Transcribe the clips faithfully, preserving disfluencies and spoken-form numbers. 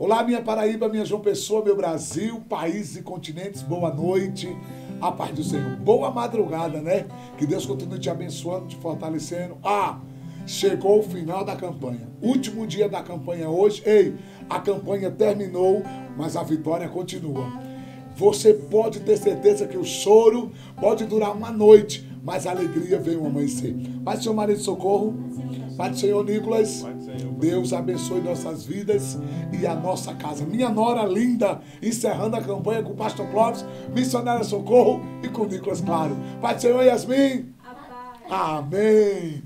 Olá, minha Paraíba, minha João Pessoa, meu Brasil, países e continentes, boa noite, a paz do Senhor, boa madrugada, né? Que Deus continue te abençoando, te fortalecendo. Ah, chegou o final da campanha, último dia da campanha hoje. Ei, a campanha terminou, mas a vitória continua. Você pode ter certeza que o choro pode durar uma noite, mas a alegria veio amanhecer. Pai do Senhor, Maria do Socorro, Pai do Senhor, Nicolas, Deus abençoe nossas vidas e a nossa casa. Minha nora linda, encerrando a campanha com o Pastor Clóvis, missionária Socorro e com o Nicolas, claro. Pai do Senhor, Yasmin. Amém.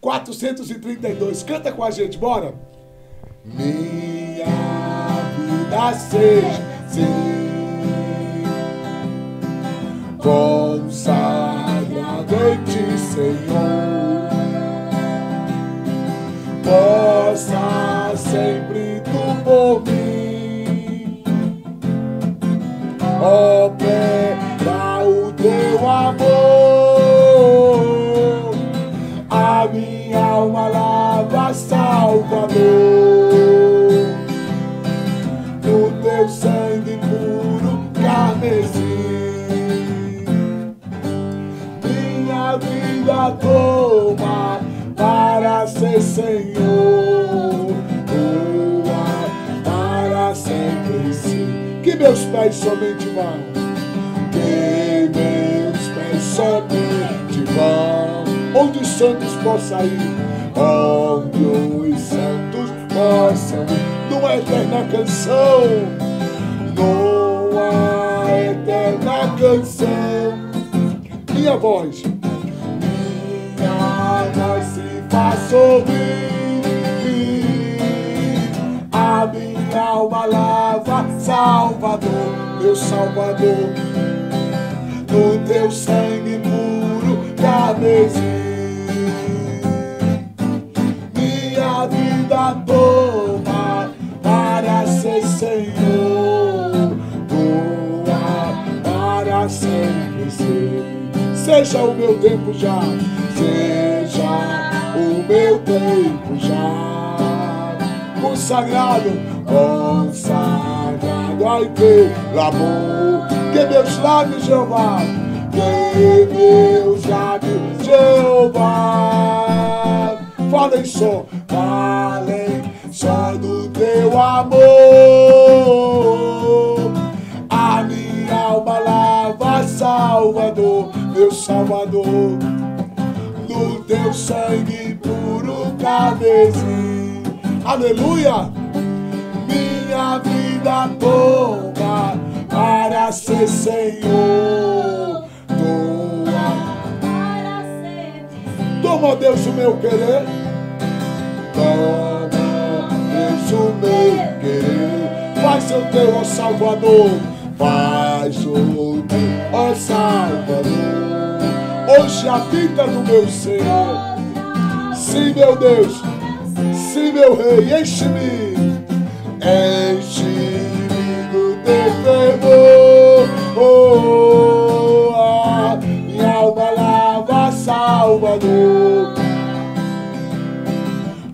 quatrocentos e trinta e dois, canta com a gente, bora. Minha vida seja sim, consagrada a ti, Senhor, possa sempre tu por mim operar o teu amor, a minha alma lava, Salvador, o teu sangue puro carmesim. Minha vida toma para ser Senhor, tua para sempre sim. Que meus pés somente vão, que meus pés somente vão, onde os santos possam ir, onde os santos possam ir, numa eterna canção, numa eterna canção. Minha voz, minha voz se faz ouvir, a minha alma lava, Salvador, meu Salvador, no teu sangue puro carmesim. Minha vida toma para ser Senhor, doa para sempre ser. Seja o meu tempo já, seja o meu tempo já, consagrado, consagrado ao teu amor. Que meus lábios, Jeová, que meus lábios, Jeová, falem só, falem só do teu amor, a minha alma lava, Salvador, meu Salvador, no teu sangue puro carmesim. Aleluia! Minha vida toda para ser Senhor, doa para sempre. Toma, ó Deus, o meu querer, toma, Deus, o meu querer, faz o teu, ó Salvador, faz o teu, ó Salvador. Hoje habita no meu ser. Sim, meu Deus, sim, meu Rei, enche-me, enche-me do teu fervor. Oh, oh, ah, minha alma lava, Salvador,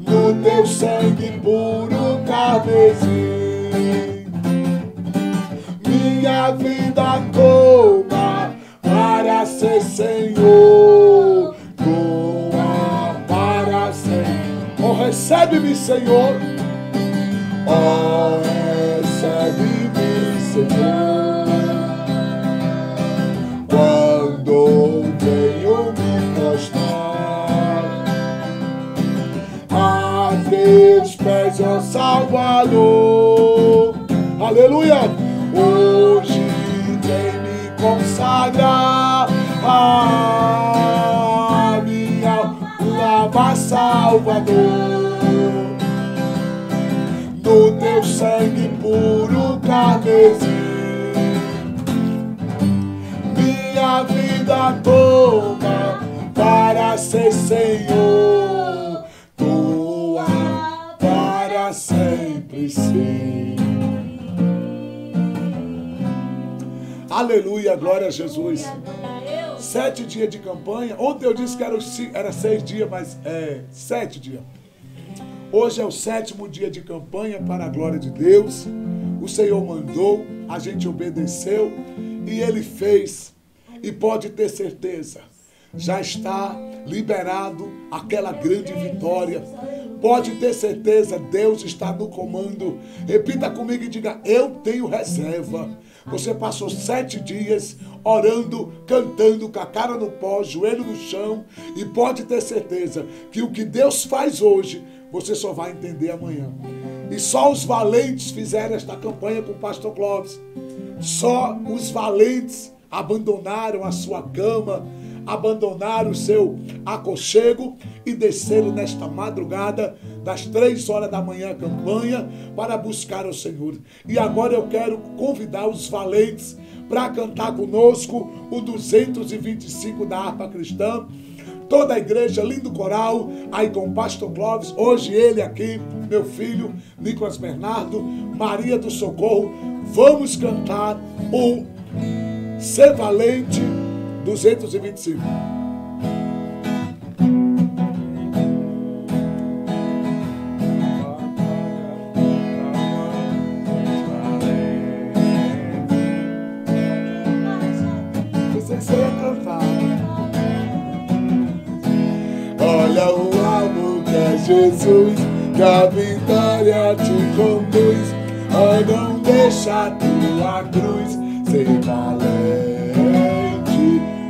no teu sangue puro carmesim. Minha vida toma para ser Senhor, doa para sempre. Oh, recebe-me, Senhor, oh, recebe-me, Senhor, quando venho me prostrar a teus pés, ó Salvador. Aleluia! Hoje tem me consagrar, a minha alma, Salvador, no teu sangue puro carmesim. Minha vida toda para ser Senhor, tua para sempre sim. Aleluia, glória a Jesus. Sete dias de campanha. Ontem eu disse que era, era seis dias, mas é sete dias. Hoje é o sétimo dia de campanha para a glória de Deus. O Senhor mandou, a gente obedeceu e Ele fez. E pode ter certeza, já está liberado aquela grande vitória. Pode ter certeza, Deus está no comando. Repita comigo e diga, eu tenho reserva. Você passou sete dias orando, cantando, com a cara no pó, joelho no chão. E pode ter certeza que o que Deus faz hoje, você só vai entender amanhã. E só os valentes fizeram esta campanha com o pastor Clóvis. Só os valentes abandonaram a sua cama, abandonaram o seu aconchego e desceram nesta madrugada, das três horas da manhã, a campanha, para buscar o Senhor. E agora eu quero convidar os valentes para cantar conosco o duzentos e vinte e cinco da Harpa Cristã. Toda a igreja, lindo coral, aí com o pastor Clóvis, hoje ele aqui, meu filho, Nicolas Bernardo, Maria do Socorro. Vamos cantar o Ser Valente duzentos e vinte e cinco. Você se cantar. Olha o amor que é Jesus, que a vitória te conduz. Oh, não deixa a tua cruz, ser valente.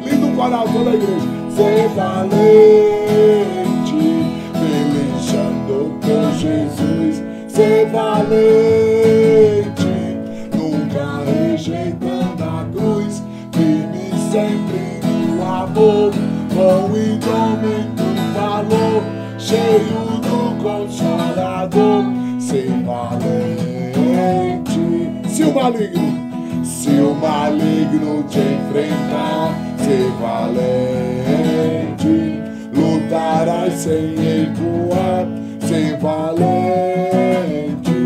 Lindo coral, toda a igreja. Ser valente, pelejando com Jesus. Ser valente, nunca rejeitando a cruz. Firme sempre no amor, com e do valor, cheio do consolador. Ser valente. Se o maligno Se o maligno te enfrentar, ser valente. Lutarás sem recuar, ser valente.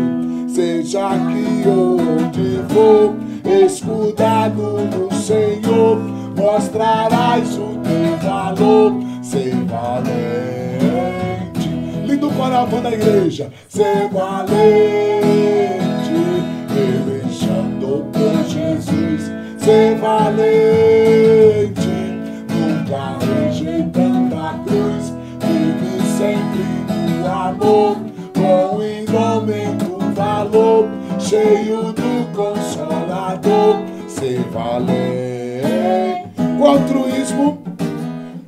Seja aqui ou onde for, escudado no Senhor, mostrarás o teu valor, ser valente. Lindo coral da igreja, ser valente. Pelejando por Jesus, ser valente, nunca rejeitando a cruz, vive sempre no amor, com e do valor, cheio do consolador, ser valente. Com altruísmo,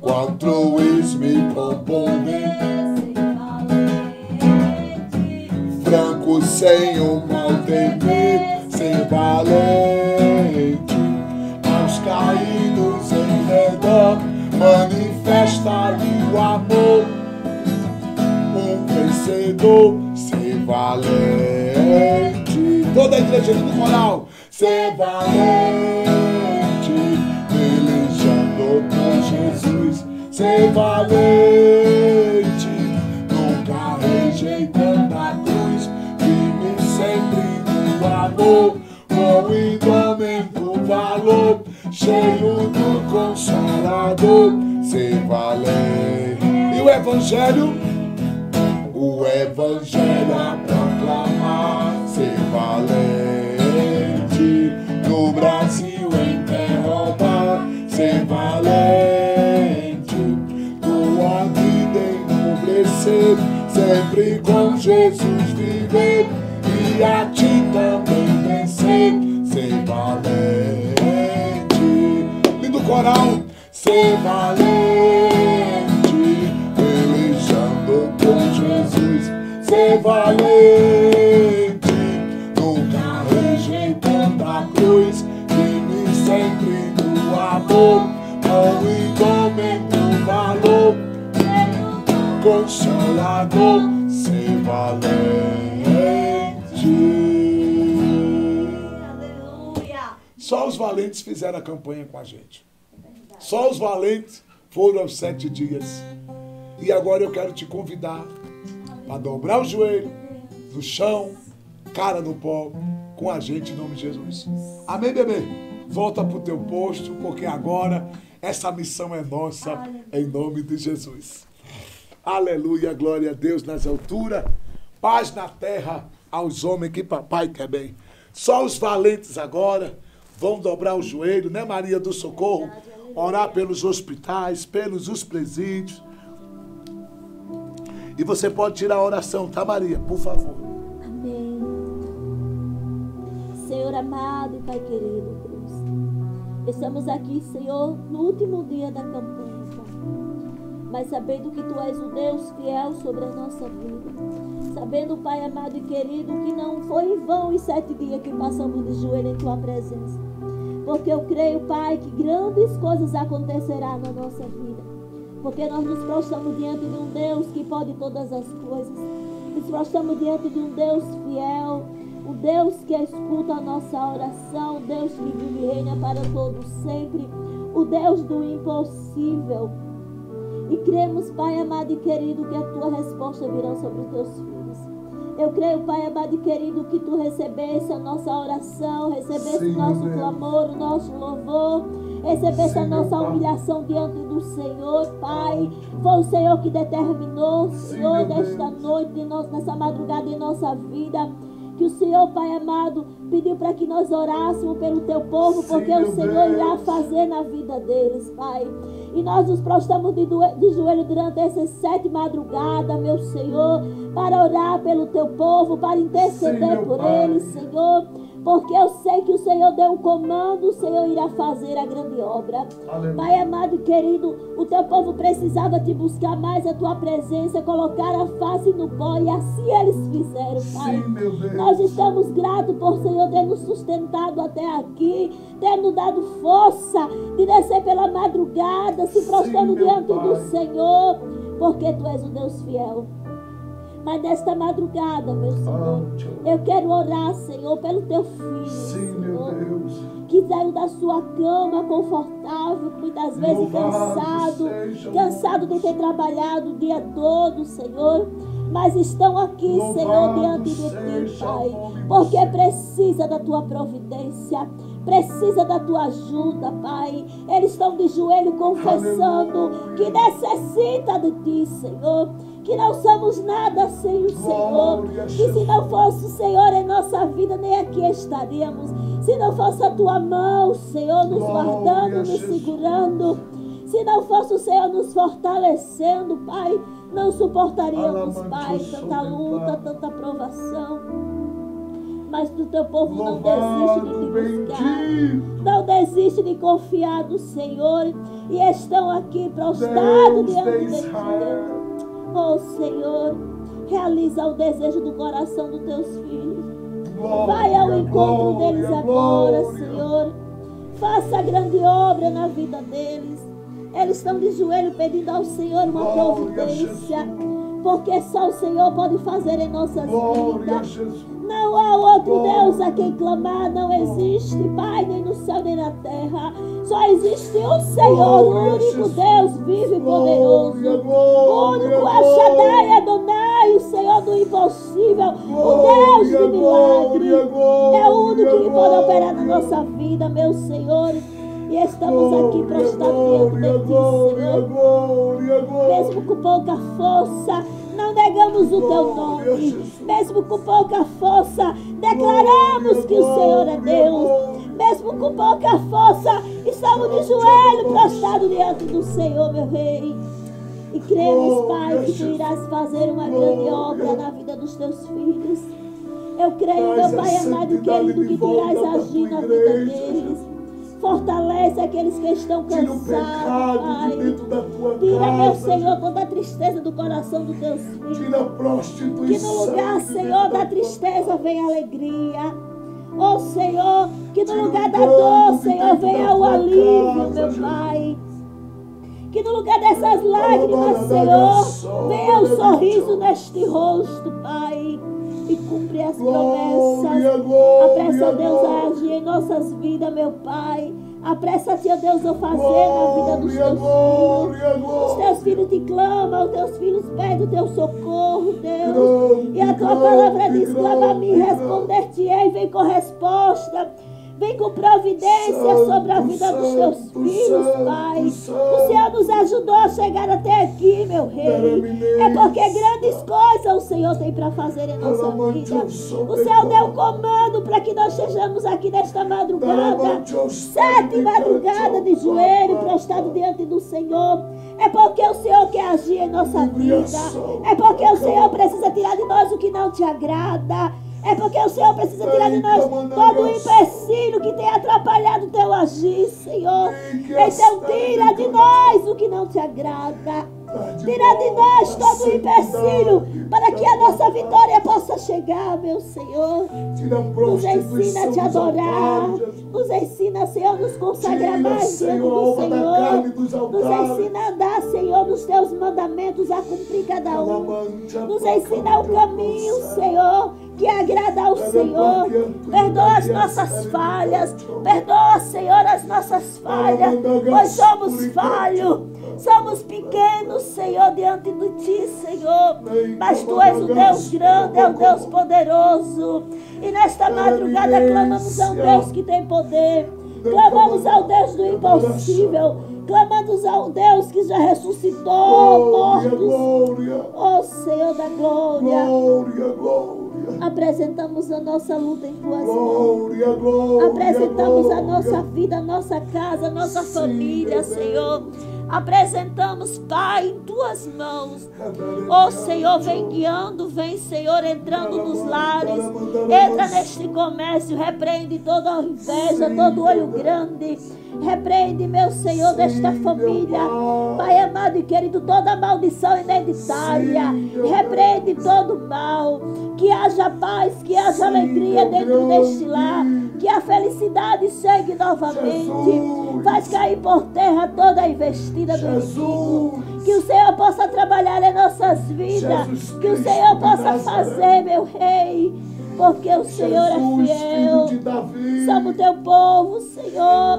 com altruísmo e com bondade, branco sem o mal temer, ser valente. Aos caídos em redor, manifesta-lhe o amor. Um vencedor, ser valente. Toda a igreja do coral, ser valente. Pelejando por Jesus, ser valente. Nunca rejeitando a cruz. Sempre no amor, com igualmente valor, cheio do consolador, ser valente. E o Evangelho? O Evangelho a proclamar, ser valente. No Brasil em derrotar, ser valente. Tua vida enobrecer, sempre com Jesus viver. E a ti também vencer, ser valente. Lindo coral, ser valente, pelejando por Jesus, ser valente, nunca rejeitando a cruz, vive sempre no amor, com e do valor, consolador, ser valente. Só os valentes fizeram a campanha com a gente. Só os valentes foram aos sete dias. E agora eu quero te convidar para dobrar o joelho no chão, cara no pó, com a gente em nome de Jesus. Amém, bebê? Volta para o teu posto, porque agora essa missão é nossa em nome de Jesus. Aleluia, glória a Deus nas alturas. Paz na terra aos homens que papai quer bem. Só os valentes agora vão dobrar o joelho, né, Maria do Socorro? Orar pelos hospitais, pelos os presídios. E você pode tirar a oração, tá, Maria? Por favor. Amém. Senhor amado e Pai querido, Deus, estamos aqui, Senhor, no último dia da campanha, mas sabendo que Tu és o Deus fiel sobre a nossa vida, sabendo, Pai amado e querido, que não foi em vão os sete dias que passamos de joelho em Tua presença, porque eu creio, Pai, que grandes coisas acontecerão na nossa vida, porque nós nos prostramos diante de um Deus que pode todas as coisas, nos prostramos diante de um Deus fiel, o Deus que escuta a nossa oração, o Deus que vive e reina para todos sempre, o Deus do impossível. E cremos, Pai amado e querido, que a Tua resposta virá sobre os Teus filhos. Eu creio, Pai amado e querido, que Tu recebesse a nossa oração, recebesse o nosso clamor, o nosso louvor, recebesse a nossa humilhação diante do Senhor, Pai. Foi o Senhor que determinou, Senhor, desta noite, nessa madrugada em nossa vida, que o Senhor, Pai amado, pediu para que nós orássemos pelo Teu povo, porque o Senhor irá fazer na vida deles, Pai. E nós nos prostramos de, de joelho durante essas sete madrugadas, meu Senhor, para orar pelo Teu povo, para interceder por eles, Senhor, porque eu sei que o Senhor deu um comando, o Senhor irá fazer a grande obra. Aleluia. Pai amado e querido, o Teu povo precisava Te buscar mais, a Tua presença, colocar a face no pó, e assim eles fizeram, Pai. Sim, meu Deus. Nós estamos gratos por, Senhor, ter nos sustentado até aqui, ter nos dado força de descer pela madrugada, se prostrando diante do Senhor, porque Tu és o Deus fiel. Mas nesta madrugada, meu Senhor, eu quero orar, Senhor, pelo Teu filho, Sim, Senhor, meu Deus, que saiu da sua cama confortável, muitas vezes cansado, cansado de ter trabalhado o dia todo, Senhor, mas estão aqui, Senhor, diante de Ti, Pai, porque precisa da Tua providência, precisa da Tua ajuda, Pai. Eles estão de joelho confessando que necessita de Ti, Senhor, que não somos nada sem o Senhor, que se não fosse o Senhor em nossa vida, nem aqui estaríamos, se não fosse a Tua mão, Senhor, nos guardando, nos segurando, se não fosse o Senhor nos fortalecendo, Pai, não suportaríamos, Pai, tanta luta, tanta provação. Mas o Teu povo não desiste de Te buscar, não desiste de confiar no Senhor, e estão aqui prostrados diante de Ti. Oh, Senhor, realiza o desejo do coração dos Teus filhos. Vai ao encontro deles agora, Senhor. Faça a grande obra na vida deles. Eles estão de joelho pedindo ao Senhor uma providência, porque só o Senhor pode fazer em nossas vidas. Não há outro Deus a quem clamar, não existe, Pai, nem no céu nem na terra. Só existe um Senhor, o único Deus vivo e poderoso, o único El Shaddai, Adonai, o Senhor do impossível, o Deus de milagre. É o único que pode operar na nossa vida, meu Senhor. E estamos aqui prostrados diante de Ti, Senhor. Mesmo com pouca força, não negamos o Teu nome. Mesmo com pouca força, declaramos que o Senhor é Deus. Mesmo com pouca força, estamos de joelho prostrados diante do Senhor, meu Rei. E cremos, Pai, que Tu irás fazer uma grande obra na vida dos Teus filhos. Eu creio, meu Pai amado e querido, que Tu irás agir na vida deles. Fortalece aqueles que estão cansados, Pai. Tira, meu Senhor, toda a tristeza do coração dos Teus filhos. Tira a prostituição. Que no lugar, Senhor, da tristeza venha alegria. Oh, Senhor, que no lugar da dor, Senhor, venha o alívio, meu Pai. Que no lugar dessas lágrimas, Senhor, venha o sorriso neste rosto, Pai. E cumpre as promessas. Apressa, Deus, a agir em nossas vidas, meu Pai. Apressa-te, Deus, a fazer na vida dos Teus filhos. Os Teus filhos Te clamam, os Teus filhos pedem o Teu socorro, Deus. E a Tua palavra diz: clama a mim, responder-te-ei, vem com resposta. Vem com providência Santo, sobre a vida Santo, dos teus filhos, Santo, Pai. Santo. O Senhor nos ajudou a chegar até aqui, meu Rei. É porque grandes coisas o Senhor tem para fazer em nossa vida. O Senhor deu comando para que nós estejamos aqui nesta madrugada. Sete madrugadas de joelho prestado diante do Senhor. É porque o Senhor quer agir em nossa vida. É porque o Senhor precisa tirar de nós o que não te agrada. É porque o Senhor precisa tirar de nós todo o empecilho que tem atrapalhado o teu agir, Senhor. Então tira de nós o que não te agrada. Tira de nós todo o empecilho para que a nossa vitória possa chegar, meu Senhor. Nos ensina a te adorar. Nos ensina, Senhor, nos consagrar mais diante do Senhor. Nos ensina a andar, Senhor, nos teus mandamentos, a cumprir cada um. Nos ensina o caminho, Senhor, que agrada ao Senhor. Perdoa as nossas falhas. Perdoa, Senhor, as nossas falhas, pois somos falhos. Somos pequenos, Senhor, diante de Ti, Senhor. Mas Tu és o Deus grande, é o Deus poderoso. E nesta madrugada clamamos ao Deus que tem poder. Clamamos ao Deus do impossível. Clamamos ao Deus que já ressuscitou mortos. Oh, Senhor da glória. Glória, glória. Apresentamos a nossa luta em Tuas glória, mãos. Glória, apresentamos glória. A nossa vida, a nossa casa, a nossa Sim, família, Senhor. Apresentamos, Pai, em Tuas mãos. Oh, Senhor, vem guiando, vem, Senhor, entrando nos lares. Entra neste comércio, repreende toda inveja, todo olho grande. Repreende, meu Senhor, desta família, Pai amado e querido, toda maldição hereditária. Repreende todo mal. Que haja paz, que haja alegria dentro deste lar. Que a felicidade chegue novamente. Faz cair por terra toda a investida do inimigo. Que o Senhor possa trabalhar em nossas vidas. Que o Senhor possa fazer, meu Rei. Porque o Senhor é fiel. Somos o teu povo, Senhor.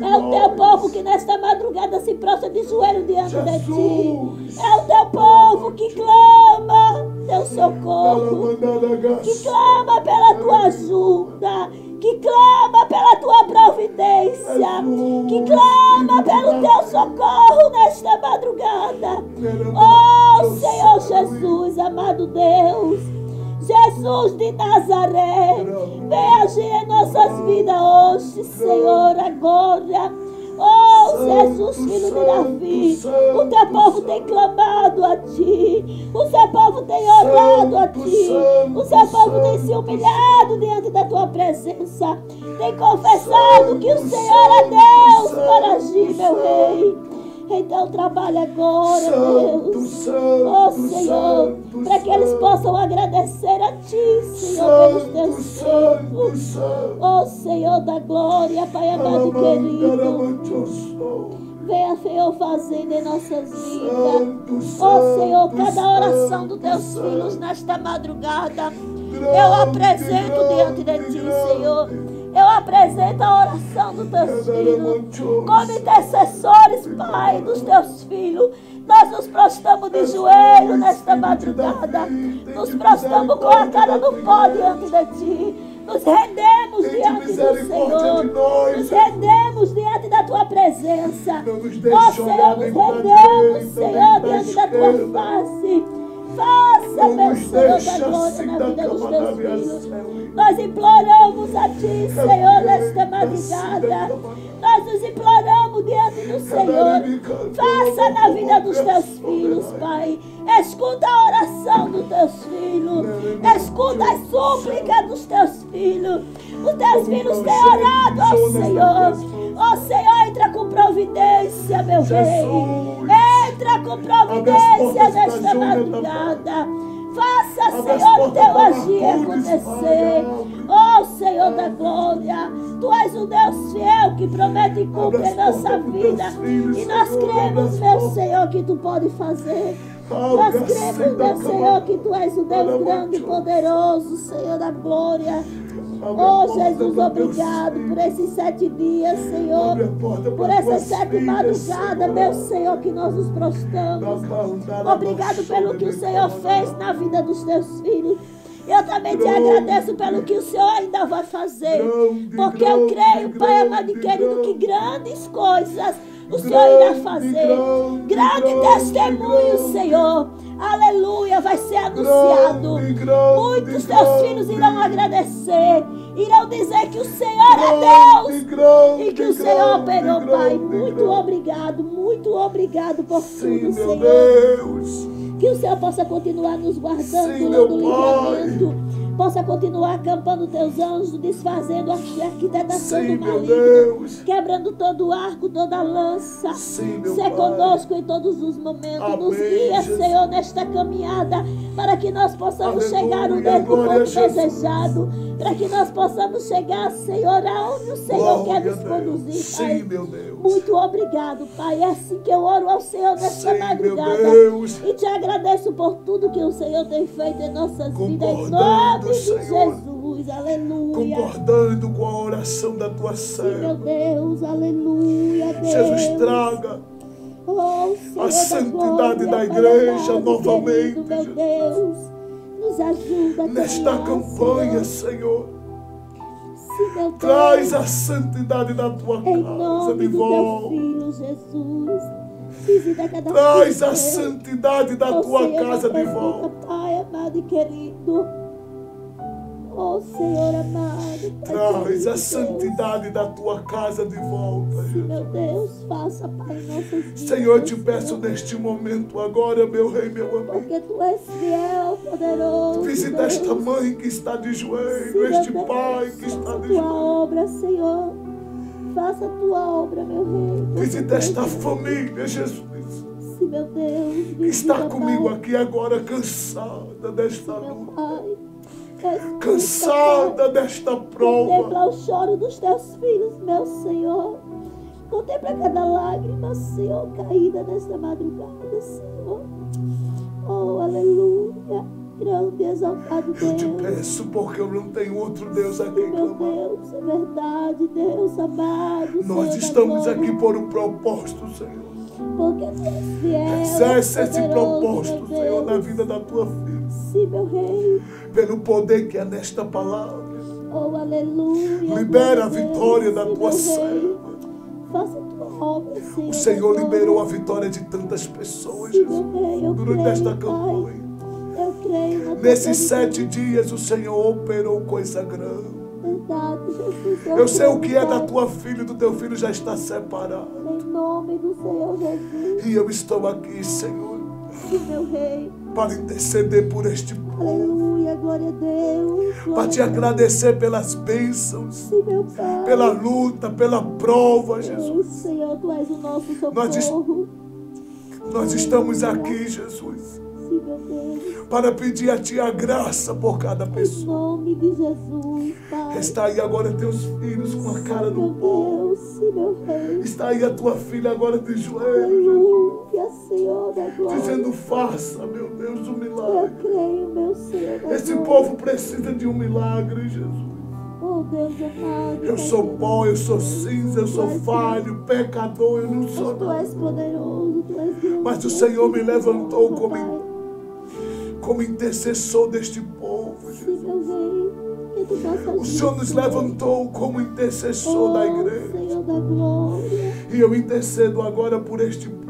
É o teu povo que nesta madrugada se prostra de joelho diante de Ti. É o teu povo que clama teu socorro, que clama pela tua ajuda, que clama pela tua providência, que clama pelo teu socorro nesta madrugada. Oh, Senhor Jesus, amado Deus, Jesus de Nazaré, vem agir em nossas vidas hoje, Senhor, agora. Oh, Jesus, filho de Davi, o teu povo tem clamado a Ti, o teu povo tem orado a Ti, o teu povo tem se humilhado diante da Tua presença, tem confessado que o Senhor é Deus para agir, meu Rei. Então trabalha agora, Deus, oh Senhor, para que eles possam agradecer a Ti, Senhor, pelos Teus filhos, oh Senhor da glória, Pai amado e querido. Venha, Senhor, fazendo em nossas vidas, oh Senhor, cada oração dos Teus filhos nesta madrugada, eu apresento diante de Ti, Senhor. Eu apresento a oração dos teus filhos como intercessores, Pai, dos teus filhos. Nós nos prostramos de joelho nesta madrugada. Nos prostramos com a cara no pó diante de Ti. Nos rendemos diante do Senhor. Nos rendemos diante da Tua presença. Ó Senhor, nos rendemos, Senhor, diante da Tua face. Faça, meu Senhor, da glória na vida dos teus filhos. Nós imploramos a Ti, Senhor, nesta madrugada. Nós nos imploramos diante do Senhor. Faça na vida dos teus filhos, Pai. Escuta a oração dos teus filhos. Escuta a súplica dos teus filhos. Os teus filhos têm orado ao Senhor. Ó Senhor, entra com providência, meu Rei. Entra com providência nesta madrugada. Faça, Senhor, o Teu agir acontecer. Oh, Senhor da glória, Tu és o Deus fiel que promete e cumpre a nossa vida. E nós cremos, meu Senhor, que Tu pode fazer. Nós cremos, meu Senhor, que Tu és o Deus grande e poderoso, Senhor da glória. Oh, Jesus, obrigado por esses sete dias, Senhor. Por essas sete madrugadas, meu Senhor, que nós nos prostramos. Obrigado pelo que o Senhor fez na vida dos Teus filhos. Eu também te agradeço pelo que o Senhor ainda vai fazer. Porque eu creio, Pai amado e querido, que grandes coisas o Senhor irá fazer. Grande testemunho, Senhor. Aleluia, vai ser anunciado. Muitos teus filhos irão agradecer. Irão dizer que o Senhor é Deus e que o Senhor operou, Pai. Muito obrigado, muito obrigado por tudo, Senhor. Que o Senhor possa continuar nos guardando, dando livramento. Possa continuar acampando teus anjos, desfazendo a arquitetação do maligno, quebrando todo o arco, toda a lança. Ser conosco em todos os momentos. Nos guia, Senhor, nesta caminhada, para que nós possamos chegar no ponto desejado, para que nós possamos chegar, Senhor, aonde o Senhor quer nos conduzir, Pai. Muito obrigado, Pai. É assim que eu oro ao Senhor nesta madrugada e te agradeço por tudo que o Senhor tem feito em nossas vidas, em nome de Jesus, aleluia. Concordando com a oração da tua serva, meu Deus, aleluia, Deus. Jesus, traga oh, a santidade da igreja novamente, meu Deus. Nos ajuda a nesta campanha, Senhor. Sim, traz a santidade da tua casa de volta. Filho, Jesus. Visita cada traz filho, a santidade da oh, tua Senhor, casa de volta. Pai amado e querido. Oh, Senhor amado, traz a santidade da tua casa de volta. Sim, meu Deus, faça, Pai, nossas vidas. Senhor, te peço neste momento agora, meu Rei, meu amigo. Porque tu és fiel, poderoso. Visita esta mãe que está de joelho, este pai que está de joelho. Faça a tua obra, Senhor. Faça a tua obra, meu Rei. Visita esta família, Jesus. Sim, meu Deus. Que está comigo aqui agora, cansada desta luta. Cansada desta prova. Contempla o choro dos teus filhos, meu Senhor. Contempla cada lágrima, Senhor, caída nesta madrugada, Senhor. Oh, aleluia. Grande e exaltado Deus. Eu te peço porque eu não tenho outro Deus aqui. Sim, meu Deus, é verdade, Deus amado. Nós Senhor estamos aqui por um propósito, Senhor. Porque tu és fiel. Exerce esse propósito, Senhor, na vida da tua filha. Sim, meu Rei. Pelo poder que é nesta palavra. Oh, aleluia. Libera a vitória da tua serva. Faça a tua obra, Senhor. O Senhor liberou a vitória de tantas pessoas, Jesus, durante esta campanha. Eu creio. Nesses sete dias, o Senhor operou coisa grande. Eu sei o que é da tua filha e do teu filho já está separado. Em nome do Senhor Jesus. E eu estou aqui, Senhor. Sim, meu Rei. Para interceder por este povo. Aleluia, glória a Deus. Glória para te agradecer pelas bênçãos. Sim, meu Pai. Pela luta, pela prova, Jesus. Sim, Senhor, tu és o nosso socorro. Nós, est nós estamos aqui, Jesus. Sim, meu Deus. Para pedir a ti a graça por cada pessoa. Em nome de Jesus, Pai. Está aí agora teus filhos com a cara no pó. Sim, meu Rei. Está aí a tua filha agora de joelhos. Aleluia, Senhor da glória. Dizendo, faça, meu Deus, um milagre. Eu creio, meu Senhor. Esse povo precisa de um milagre, Jesus. Oh, Deus amado. Eu sou pó, eu sou cinza, eu sou falho, pecador, eu não sou nada. Tu és poderoso, tu és grande. Mas o Senhor me levantou como, como intercessor deste povo, Jesus. Sim, meu Rei. O Senhor nos levantou como intercessor oh, da igreja. Senhor da glória. E eu intercedo agora por este povo.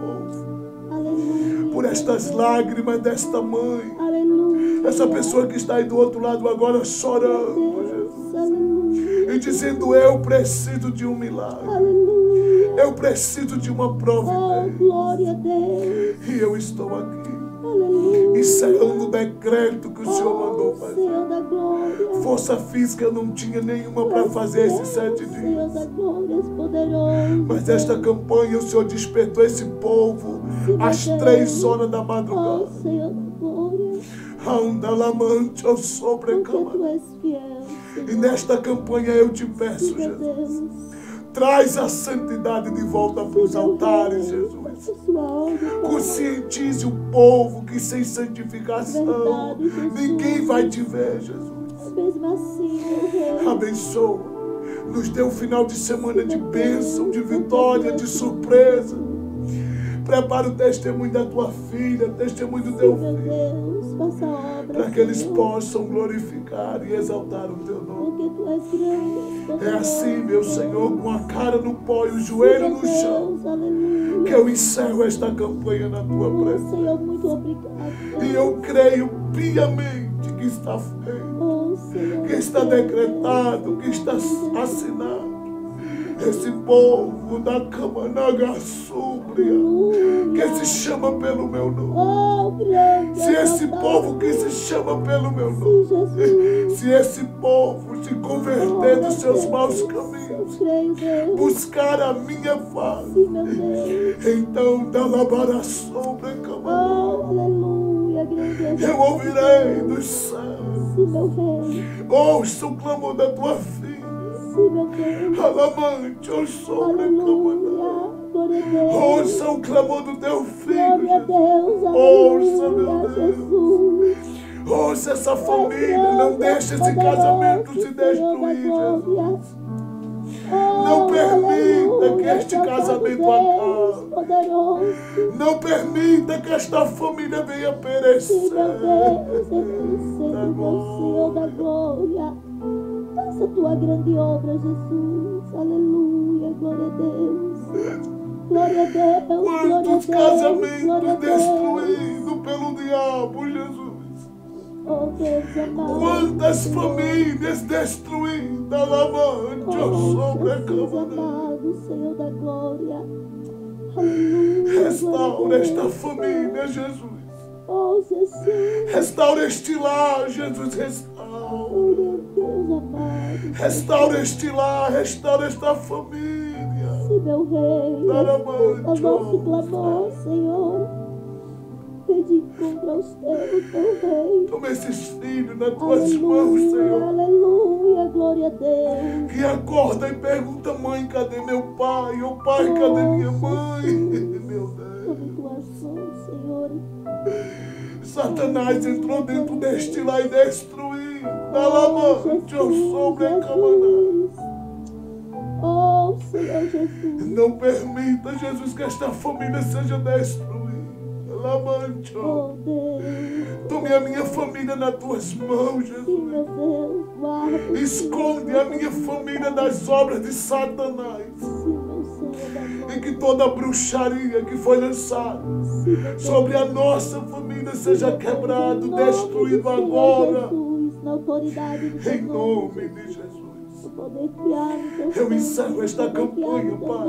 Aleluia, por estas Deus. Lágrimas desta mãe. Aleluia. Essa pessoa que está aí do outro lado agora chorando, Jesus. Aleluia. E dizendo, eu preciso de um milagre. Aleluia. Eu preciso de uma providência. Oh, glória a Deus. E eu estou aqui. Aleluia. Encerrando o decreto que o oh, Senhor mandou fazer. Senhor da glória. Força física eu não tinha nenhuma para fazer esses sete dias. Senhor da glória, poderoso. Mas esta campanha o Senhor despertou esse povo Sim, às três horas da madrugada. Oh, Senhor da glória. Anda lamante ao sobrecama. E nesta campanha eu te peço, Sim, Jesus. Deus. Traz a santidade de volta para os altares, Jesus. Conscientize o povo que sem santificação ninguém vai te ver, Jesus. Abençoa. Nos dê um final de semana de bênção, de vitória, de surpresa. Prepara o testemunho da tua filha, testemunho do teu filho. faça obra, para que eles possam glorificar e exaltar o teu nome. Porque tu és grande. É assim, meu Senhor, com a cara no pó e o joelho no chão, que eu encerro esta campanha na tua presença. Senhor, muito obrigado. E eu creio piamente que está feito, que está decretado, que está assinado. Esse povo da Camanaga Súbria, que se chama pelo meu nome, se esse povo que se chama pelo meu nome, se esse povo se converter dos seus maus caminhos, buscar a minha face, então da Labara Sombra Camanaga, eu ouvirei dos céus, ouço o clamor da tua filha. Alamante, eu sou reclamando. Ouça o clamor do teu filho. Ouça, meu Deus. Ouça essa família. Não deixe esse casamento se destruir, Jesus. Não permita que este casamento acabe. Não permita que esta família venha perecer. Da glória. Faça tua grande obra, Jesus. Aleluia, glória a Deus. Glória a Deus. Quantos casamentos destruídos pelo diabo, Jesus. Oh, Deus amado. Quantas famílias destruídas, lavante ou sobre a cama. Senhor da glória. Aleluia. Restaura esta família, Jesus. Oh, Jesus. Restaura este lar, Jesus. Restaura. Restaura este lar, restaura esta família. Se meu rei, a vosso clamor, Senhor, pedi contra os teus, teu rei. Toma esses filhos nas tuas mãos, Senhor. Aleluia, glória a Deus. Que acorda e pergunta, mãe, cadê meu pai? Ô pai, cadê minha mãe? Meu Deus. Toma tua ação, Senhor. Satanás entrou dentro deste lar e destruiu. Alamante, eu sou oh, Senhor Jesus. Não permita, Jesus, que esta família seja destruída. Alamante, oh Deus. Tome a minha família nas tuas mãos, Jesus. Sim, meu Deus, guarda, esconde Deus, a minha família das obras de Satanás. Sim, e que toda bruxaria que foi lançada sobre a nossa família seja quebrado, destruído agora. Em nome de Jesus. Eu encerro esta campanha, Pai,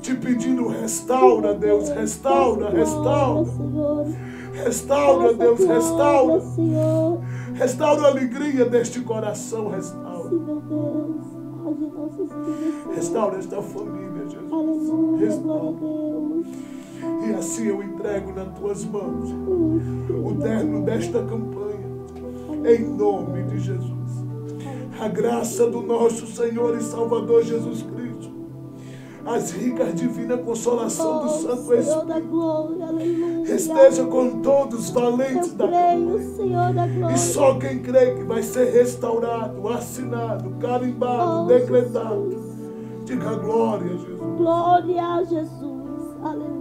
te pedindo, restaura, Deus, restaura, restaura. Restaura, Deus, restaura. Restaura a alegria deste coração, restaura. Restaura esta família, Jesus. Aleluia, restaura. Deus. E assim eu entrego nas tuas mãos o término desta campanha. Aleluia. Em nome de Jesus. A graça do nosso Senhor e Salvador Jesus Cristo. As ricas divinas consolação oh, do Santo Espírito. Glória, esteja com todos os valentes da campanha. E só quem crê que vai ser restaurado, assinado, carimbado, oh, decretado. Jesus. Diga glória, Jesus. Glória a Jesus. Aleluia.